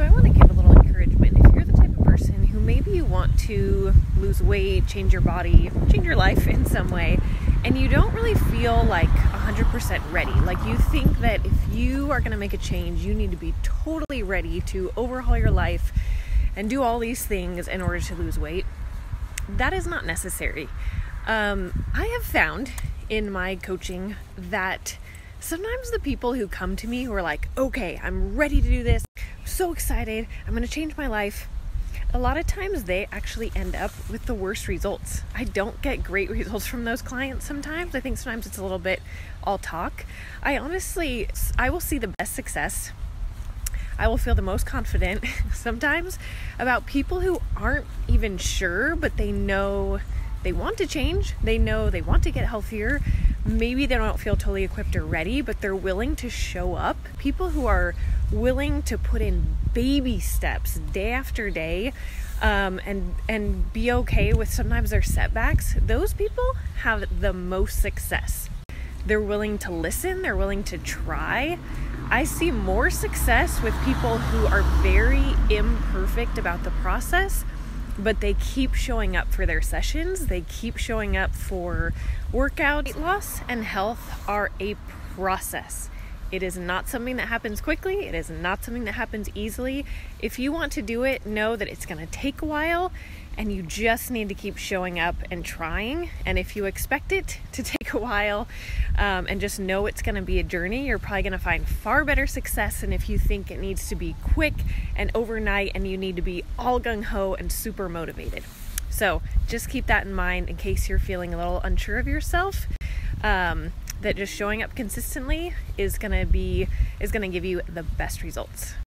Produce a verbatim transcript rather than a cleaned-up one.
So I want to give a little encouragement. If you're the type of person who maybe you want to lose weight, change your body, change your life in some way, and you don't really feel like one hundred percent ready. Like you think that if you are going to make a change, you need to be totally ready to overhaul your life and do all these things in order to lose weight. That is not necessary. Um, I have found in my coaching that sometimes the people who come to me who are like, okay, I'm ready to do this, I'm so excited, I'm going to change my life, a lot of times they actually end up with the worst results. I don't get great results from those clients sometimes. I think sometimes it's a little bit all talk. I honestly, I will see the best success, I will feel the most confident sometimes about people who aren't even sure, but they know they want to change, they know they want to get healthier. Maybe they don't feel totally equipped or ready, but they're willing to show up. People who are willing to put in baby steps day after day um, and, and be okay with sometimes their setbacks, those people have the most success. They're willing to listen, they're willing to try. I see more success with people who are very imperfect about the process, but they keep showing up for their sessions, they keep showing up for workouts. Weight loss and health are a process. It is not something that happens quickly, it is not something that happens easily. If you want to do it, know that it's gonna take a while and you just need to keep showing up and trying. And if you expect it to take a while um, and just know it's gonna be a journey, you're probably gonna find far better success than if you think it needs to be quick and overnight and you need to be all gung-ho and super motivated. So just keep that in mind in case you're feeling a little unsure of yourself. Um, that just showing up consistently is gonna be is gonna give you the best results.